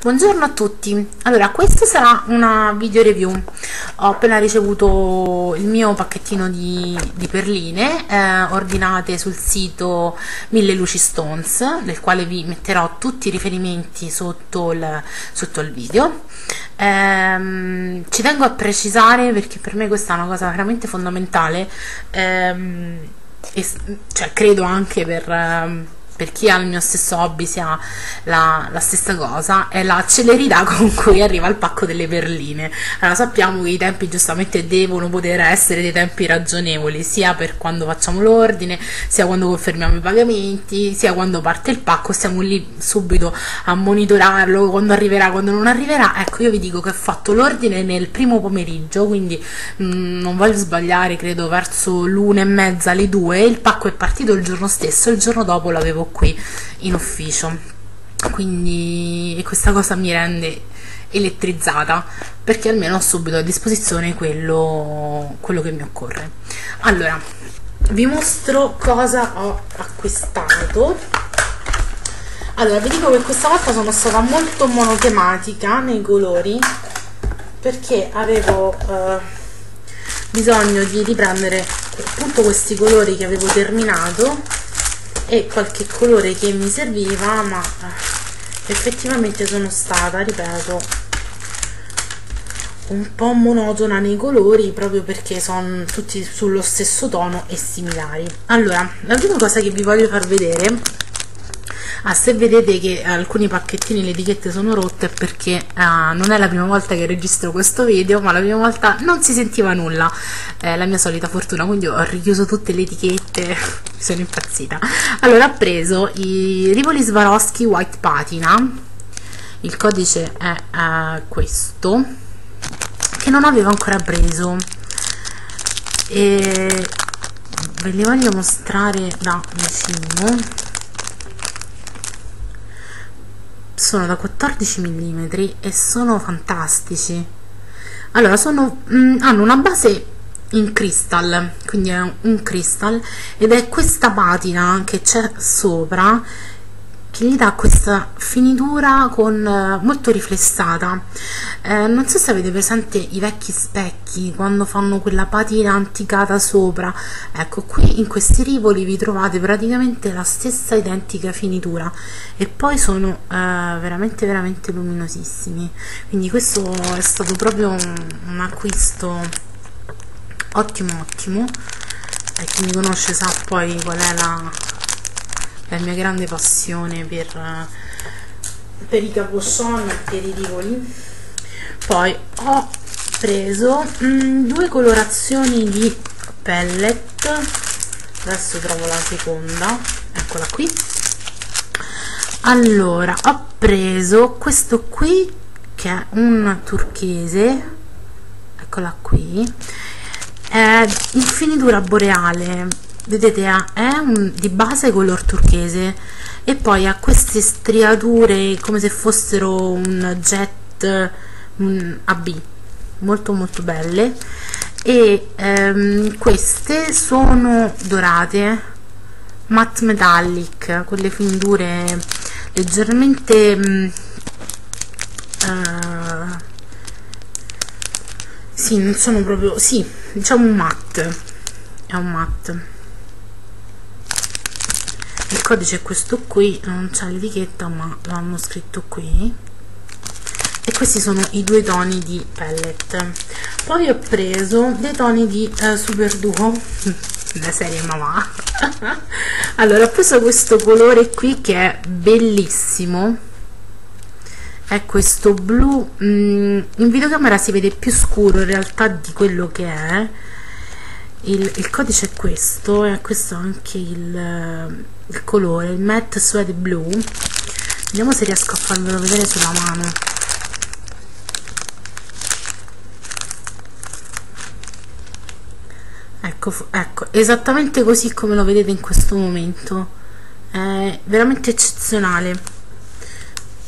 Buongiorno a tutti. Allora, questa sarà una video review. Ho appena ricevuto il mio pacchettino di perline ordinate sul sito Millelucistones, del quale vi metterò tutti i riferimenti sotto il video. Ci tengo a precisare, perché per me questa è una cosa veramente fondamentale, cioè credo anche per chi ha il mio stesso hobby sia la stessa cosa, è la celerità con cui arriva il pacco delle perline. Allora, sappiamo che i tempi giustamente devono poter essere dei tempi ragionevoli, sia per quando facciamo l'ordine, sia quando confermiamo i pagamenti, sia quando parte il pacco, siamo lì subito a monitorarlo, quando arriverà, quando non arriverà. Ecco, io vi dico che ho fatto l'ordine nel primo pomeriggio, quindi non voglio sbagliare, credo verso l'1:30, alle 2, il pacco è partito il giorno stesso, il giorno dopo l'avevo qui in ufficio. Quindi questa cosa mi rende elettrizzata, perché almeno ho subito a disposizione quello che mi occorre. Allora, vi mostro cosa ho acquistato. Allora, vi dico che questa volta sono stata molto monotematica nei colori, perché avevo bisogno di riprendere appunto questi colori che avevo terminato e qualche colore che mi serviva, ma effettivamente sono stata, ripeto, un po' monotona nei colori, proprio perché sono tutti sullo stesso tono e similari. Allora, la prima cosa che vi voglio far vedere, se vedete che alcuni pacchettini le etichette sono rotte, è perché non è la prima volta che registro questo video, ma la prima volta non si sentiva nulla, la mia solita fortuna, quindi ho richiuso tutte le etichette. Sono impazzita. Allora, ho preso i Rivoli Swarovski White Patina, il codice è questo, che non avevo ancora preso, e ve li voglio mostrare da vicino. Sono da 14 mm e sono fantastici. Allora, hanno una base in cristal, quindi è un cristal, ed è questa patina che c'è sopra che gli dà questa finitura molto riflessata. Non so se avete presente i vecchi specchi, quando fanno quella patina anticata sopra, ecco, qui in questi rivoli vi trovate praticamente la stessa identica finitura, e poi sono veramente veramente luminosissimi. Quindi questo è stato proprio un acquisto ottimo ottimo, e chi mi conosce sa poi qual è la mia grande passione per i capochon e per i rivoli. Poi ho preso due colorazioni di pellet, adesso trovo la seconda, eccola qui. Allora, ho preso questo qui che è un turchese, eccola qui, in finitura boreale, vedete, è di base color turchese, e poi ha queste striature come se fossero un jet AB, molto molto belle, e queste sono dorate, matte metallic, con le finiture leggermente sì, non sono proprio, sì, diciamo un matte, è un matte. Il codice è questo qui, non c'è l'etichetta, ma l'hanno scritto qui, e questi sono i due toni di pellet. Poi ho preso dei toni di Super Duo, la serie mamma. Allora, ho preso questo colore qui che è bellissimo, è questo blu, in videocamera si vede più scuro in realtà di quello che è. Il codice è questo, e questo è anche il colore, il matte suede blu. Vediamo se riesco a farvelo vedere sulla mano. Ecco, esattamente così come lo vedete in questo momento, è veramente eccezionale.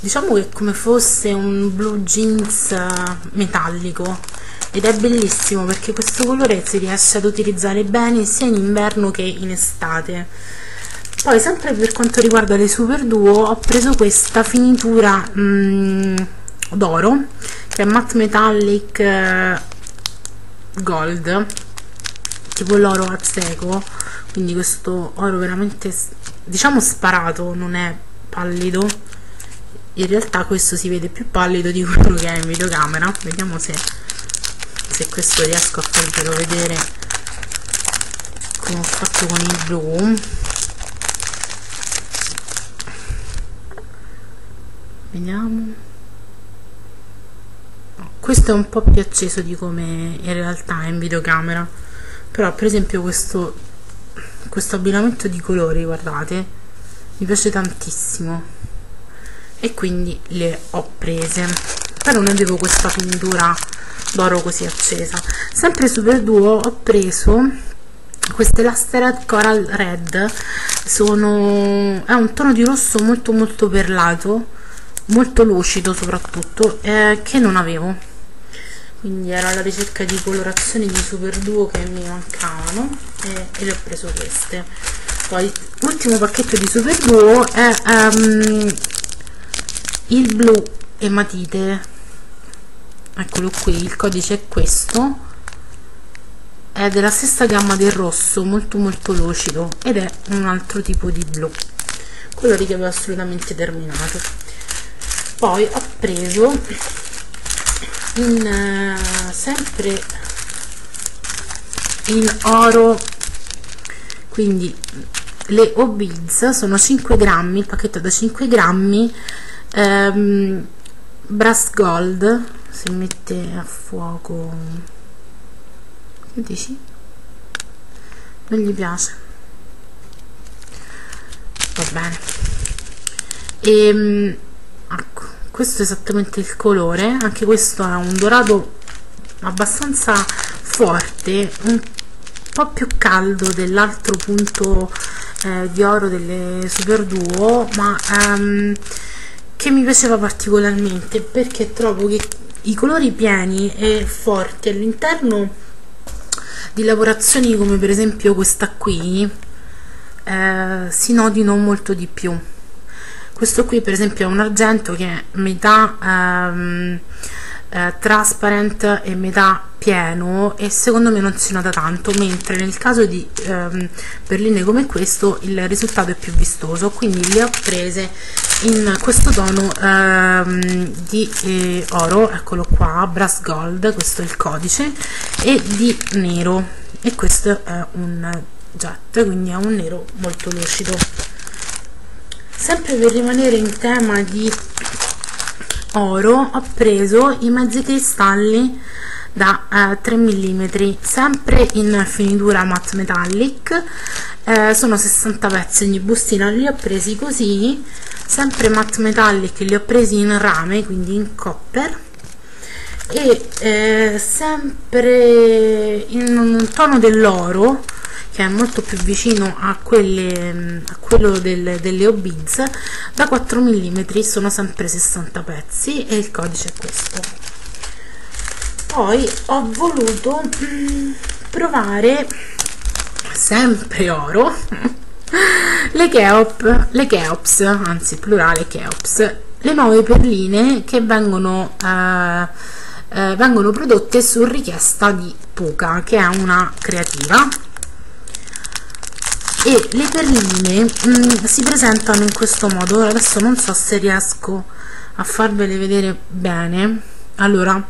Diciamo che è come fosse un blue jeans metallico, ed è bellissimo perché questo colore si riesce ad utilizzare bene sia in inverno che in estate. Poi sempre per quanto riguarda le Super Duo ho preso questa finitura d'oro, che è matte metallic gold, tipo l'oro a seco, quindi questo oro veramente, diciamo, sparato, non è pallido, in realtà questo si vede più pallido di quello che è in videocamera. Vediamo se questo riesco a farvelo vedere come ho fatto con il blu. Vediamo, questo è un po' più acceso di come in realtà è in videocamera, però per esempio questo abbinamento di colori, guardate, mi piace tantissimo e quindi le ho prese. Però non avevo questa finitura d'oro così accesa. Sempre Super Duo ho preso queste Lustered Coral Red, è un tono di rosso molto molto perlato, molto lucido soprattutto, che non avevo, quindi era alla ricerca di colorazioni di Super Duo che mi mancavano e le ho preso queste. Poi l'ultimo pacchetto di Super Duo è il blu e matite, eccolo qui, il codice è questo, è della stessa gamma del rosso, molto molto lucido, ed è un altro tipo di blu, colori che avevo assolutamente terminato. Poi ho preso sempre in oro, quindi le O Beads, sono 5 grammi, il pacchetto da 5 grammi, brass gold, si mette a fuoco, che dici? Non gli piace, va bene, ecco, questo è esattamente il colore, anche questo ha un dorato abbastanza forte, un po' più caldo dell'altro punto di oro delle Super Duo, ma che mi piaceva particolarmente perché trovo che i colori pieni e forti all'interno di lavorazioni come per esempio questa qui si notino molto di più. Questo qui per esempio è un argento che è metà transparent e metà pieno, e secondo me non si nota tanto, mentre nel caso di perline come questo il risultato è più vistoso, quindi le ho prese in questo tono di oro, eccolo qua, brass gold, questo è il codice, e di nero, e questo è un jet, quindi è un nero molto lucido. Sempre per rimanere in tema di oro ho preso i mezzi cristalli da 3 mm, sempre in finitura matte metallic, sono 60 pezzi ogni bustina, li ho presi così, sempre matte metallic, li ho presi in rame, quindi in copper, e sempre in un tono dell'oro che è molto più vicino a quello delle O Beads, da 4 mm, sono sempre 60 pezzi e il codice è questo. Poi ho voluto provare sempre oro le Cheops, anzi plurale Cheops, le nuove perline che vengono prodotte su richiesta di Puka, che è una creativa, e le perline si presentano in questo modo. Ora adesso non so se riesco a farvele vedere bene. Allora,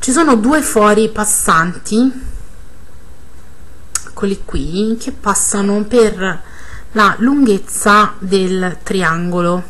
ci sono due fori passanti, eccoli qui, che passano per la lunghezza del triangolo,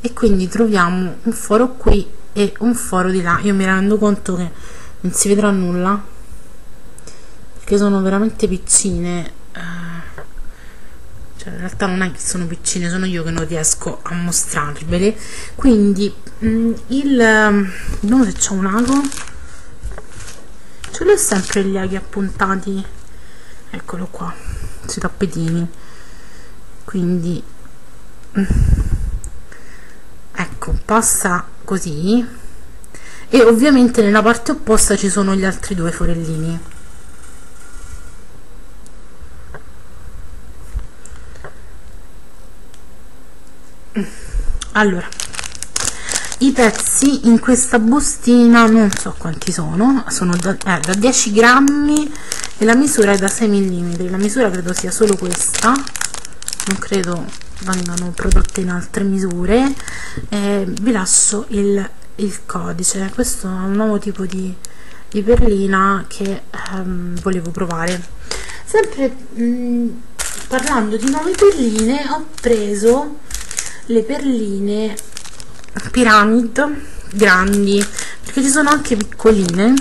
e quindi troviamo un foro qui e un foro di là. Io mi rendo conto che non si vedrà nulla perché sono veramente piccine, cioè, in realtà non è che sono piccine, sono io che non riesco a mostrarvele. Quindi vediamo se c'è un ago, ce l'ho sempre gli aghi appuntati, eccolo qua, sui tappetini, quindi ecco, passa così, e ovviamente nella parte opposta ci sono gli altri due forellini. Allora, i pezzi in questa bustina non so quanti sono, sono da 10 grammi e la misura è da 6 mm, la misura credo sia solo questa, non credo vengano prodotte in altre misure. Vi lascio il codice. Questo è un nuovo tipo di perlina che volevo provare. Sempre parlando di nuove perline, ho preso le perline Pyramid grandi, perché ci sono anche piccoline.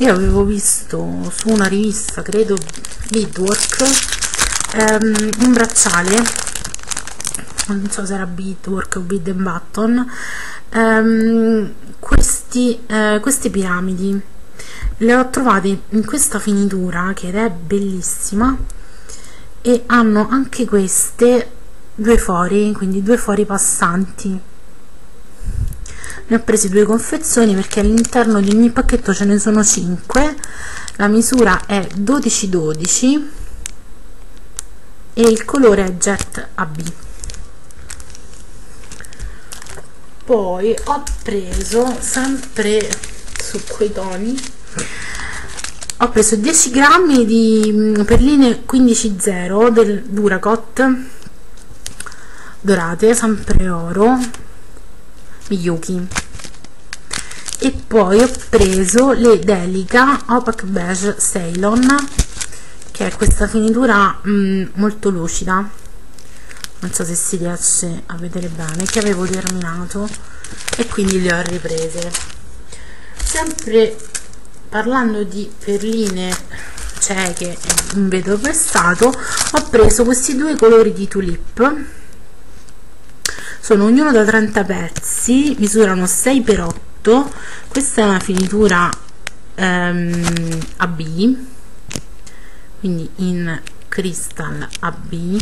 Io avevo visto su una rivista, credo Beadwork, un bracciale, non so se era Beadwork o Bead and Button, queste piramidi le ho trovate in questa finitura che è bellissima, e hanno anche queste due fori, quindi due fori passanti. Ne ho presi 2 confezioni perché all'interno di ogni pacchetto ce ne sono 5. La misura è 12-12 e il colore è Jet AB. Poi ho preso, sempre su quei toni, ho preso 10 grammi di perline 15-0 del Duracot, dorate, sempre oro, Miyuki. E poi ho preso le Delica Opaque Beige Ceylon, che è questa finitura molto lucida, non so se si riesce a vedere bene, che avevo terminato e quindi le ho riprese. Sempre parlando di perline cieche e in vetro pressato, ho preso questi 2 colori di tulip, sono ognuno da 30 pezzi, misurano 6x8, questa è una finitura AB, quindi in Crystal AB,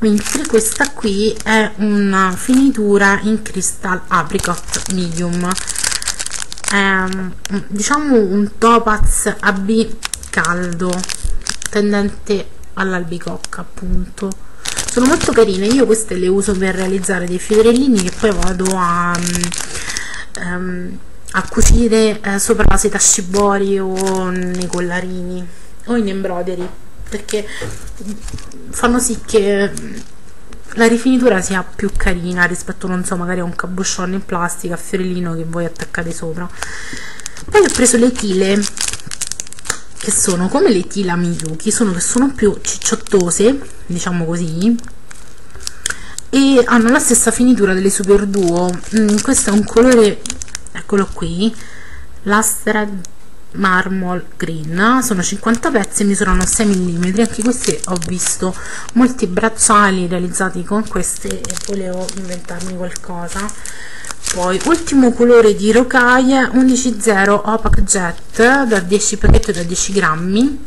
mentre questa qui è una finitura in Crystal Apricot Medium, diciamo un topaz AB caldo, tendente all'albicocca appunto. Sono molto carine, io queste le uso per realizzare dei fiorellini che poi vado a cucire sopra la seta shibori o nei collarini o in embroidery, perché fanno sì che la rifinitura sia più carina rispetto, non so, magari a un cabochon in plastica a fiorellino che voi attaccate sopra. Poi ho preso le tile, che sono come le Tila Miyuki, sono più cicciottose, diciamo così, e hanno la stessa finitura delle Super Duo. Questo è un colore, eccolo qui, Luster Marmol Green, sono 50 pezzi e misurano 6 mm, anche questi ho visto molti bracciali realizzati con queste e volevo inventarmi qualcosa. Poi ultimo colore di rocaille 11-0 Opaque Jet, da 10 pacchetti da 10 grammi,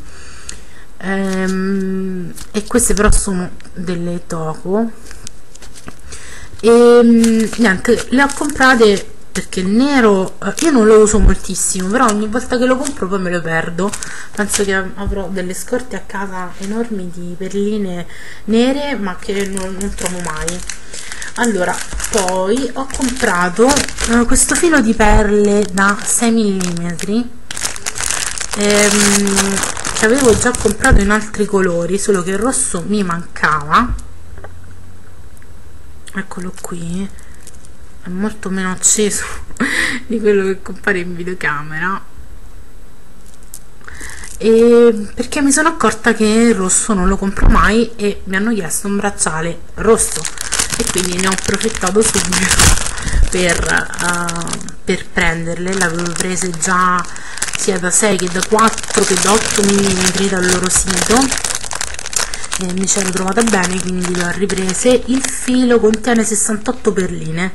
e queste però sono delle Toko, e niente, le ho comprate perché il nero io non lo uso moltissimo, però ogni volta che lo compro poi me lo perdo. Penso che avrò delle scorte a casa enormi di perline nere, ma che non trovo mai. Allora, poi ho comprato questo filo di perle da 6 mm che avevo già comprato in altri colori, solo che il rosso mi mancava, eccolo qui, è molto meno acceso di quello che compare in videocamera, e perché mi sono accorta che il rosso non lo compro mai e mi hanno chiesto un bracciale rosso, e quindi ne ho approfittato subito per prenderle. Le avevo prese già sia da 6 che da 4 che da 8 mm dal loro sito e mi ci ero trovata bene, quindi le ho riprese. Il filo contiene 68 perline,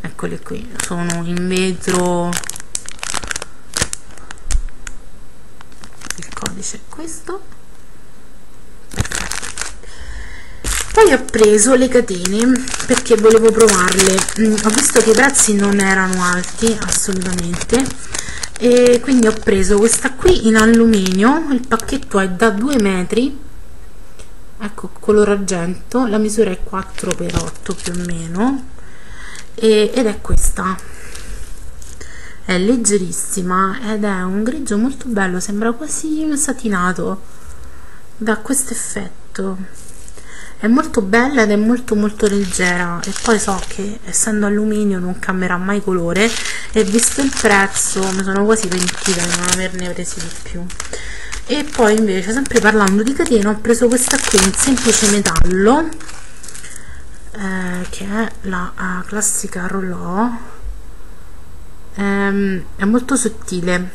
eccole qui, sono in vetro, il codice è questo. Poi ho preso le catene perché volevo provarle, ho visto che i prezzi non erano alti assolutamente e quindi ho preso questa qui in alluminio, il pacchetto è da 2 metri ecco, color argento, la misura è 4x8 più o meno, ed è questa, è leggerissima ed è un grigio molto bello, sembra quasi satinato, dà questo effetto, è molto bella ed è molto molto leggera, e poi so che essendo alluminio non cambierà mai colore, e visto il prezzo mi sono quasi pentita di non averne presi di più. E poi invece, sempre parlando di catena, ho preso questa qui in semplice metallo, che è la classica rollò, è molto sottile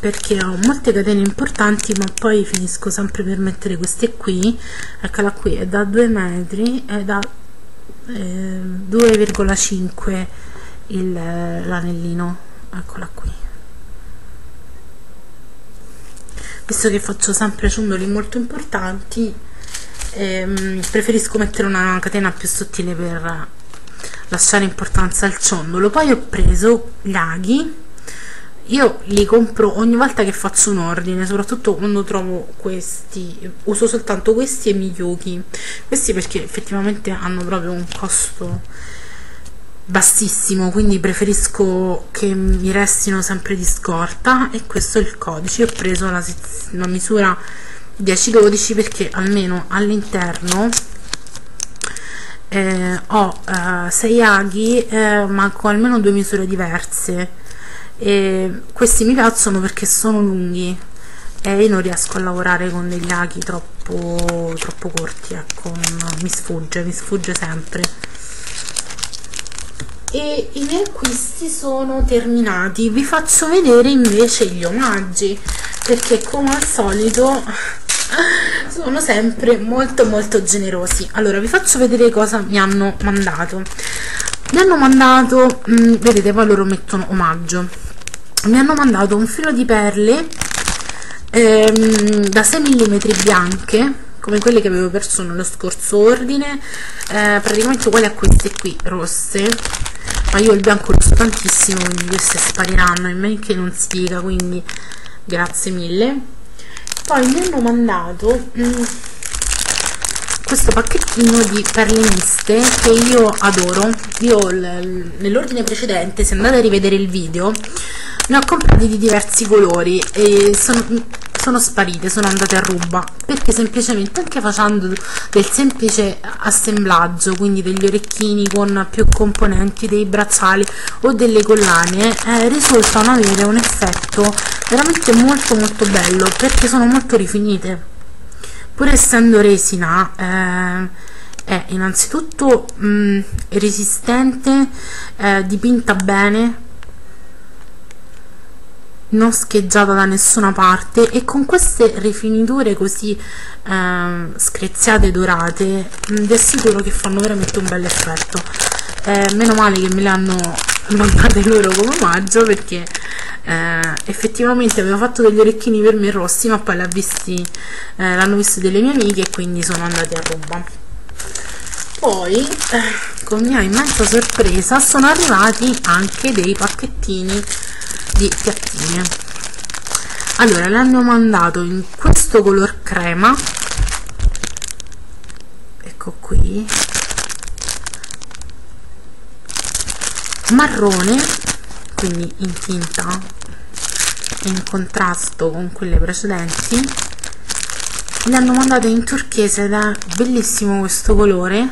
perché ho molte catene importanti ma poi finisco sempre per mettere queste qui. Eccola qui, è da 2 metri, è da 2,5 l'anellino, eccola qui. Visto che faccio sempre ciondoli molto importanti, preferisco mettere una catena più sottile per lasciare importanza al ciondolo. Poi ho preso gli aghi, io li compro ogni volta che faccio un ordine, soprattutto quando trovo questi, uso soltanto questi e Miyuki, questi perché effettivamente hanno proprio un costo bassissimo, quindi preferisco che mi restino sempre di scorta. E questo è il codice, ho preso la misura 10-12 perché almeno all'interno ho 6 aghi, ma con almeno 2 misure diverse, e questi mi piacciono perché sono lunghi e io non riesco a lavorare con degli aghi troppo corti, ecco, mi sfugge sempre. E i miei acquisti sono terminati, vi faccio vedere invece gli omaggi perché come al solito sono sempre molto molto generosi. Allora vi faccio vedere cosa mi hanno mandato. Mi hanno mandato, vedete, poi loro mettono omaggio, mi hanno mandato un filo di perle da 6 mm bianche, come quelle che avevo perso nello scorso ordine, praticamente uguali a queste qui rosse, ma io il bianco lo uso tantissimo, quindi queste spariranno in men che non si dica, quindi grazie mille. Poi mi hanno mandato questo pacchettino di perle miste che io adoro. Io nell'ordine precedente, se andate a rivedere il video, ne ho comprati di diversi colori e sono sparite, sono andate a ruba, perché semplicemente anche facendo del semplice assemblaggio, quindi degli orecchini con più componenti, dei bracciali o delle collane, risultano avere un effetto veramente molto molto bello perché sono molto rifinite, pur essendo resina. È innanzitutto resistente, dipinta bene, non scheggiata da nessuna parte, e con queste rifiniture così screziate e dorate vi assicuro che fanno veramente un bel effetto. Meno male che me le hanno mandate loro come omaggio, perché effettivamente avevo fatto degli orecchini per me rossi, ma poi l'hanno visti delle mie amiche e quindi sono andate a ruba. Poi con mia immensa sorpresa sono arrivati anche dei pacchettini di piattine. Allora, le hanno mandato in questo color crema, ecco qui, marrone, quindi in tinta, in contrasto con quelle precedenti. Le hanno mandate in turchese ed è bellissimo questo colore,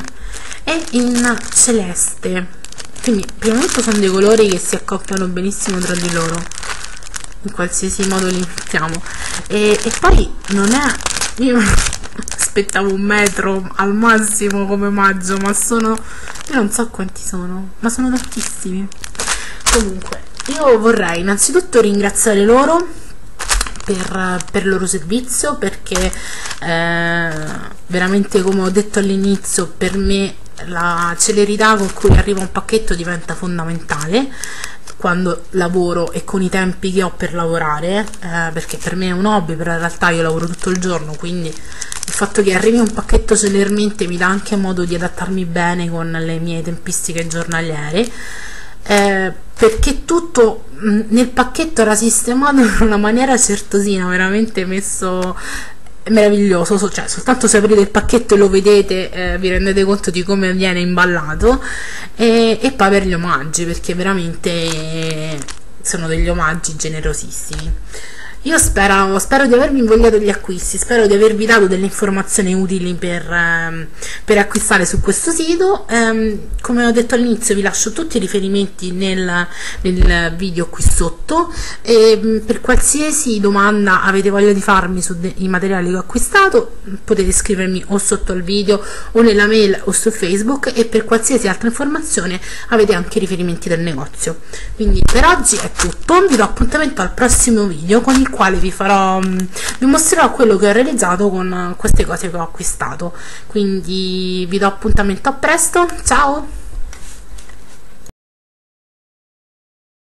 e in celeste. Quindi prima sono dei colori che si accoppiano benissimo tra di loro, in qualsiasi modo li mettiamo, e poi non è, io aspettavo un metro al massimo come omaggio, ma sono, io non so quanti sono, ma sono tantissimi. Comunque io vorrei innanzitutto ringraziare loro per il loro servizio, perché veramente, come ho detto all'inizio, per me la celerità con cui arriva un pacchetto diventa fondamentale quando lavoro e con i tempi che ho per lavorare, perché per me è un hobby, però in realtà io lavoro tutto il giorno, quindi il fatto che arrivi un pacchetto celermente mi dà anche modo di adattarmi bene con le mie tempistiche giornaliere, perché tutto nel pacchetto era sistemato in una maniera certosina, veramente messo è meraviglioso, cioè soltanto se aprite il pacchetto e lo vedete vi rendete conto di come viene imballato, e poi per gli omaggi, perché veramente sono degli omaggi generosissimi. Io spero di avervi invogliato gli acquisti, spero di avervi dato delle informazioni utili per acquistare su questo sito. Come ho detto all'inizio, vi lascio tutti i riferimenti nel video qui sotto, e per qualsiasi domanda avete voglia di farmi sui materiali che ho acquistato potete scrivermi o sotto al video o nella mail o su Facebook, e per qualsiasi altra informazione avete anche i riferimenti del negozio. Quindi per oggi è tutto, vi do appuntamento al prossimo video con il quale vi mostrerò quello che ho realizzato con queste cose che ho acquistato. Quindi vi do appuntamento a presto, ciao!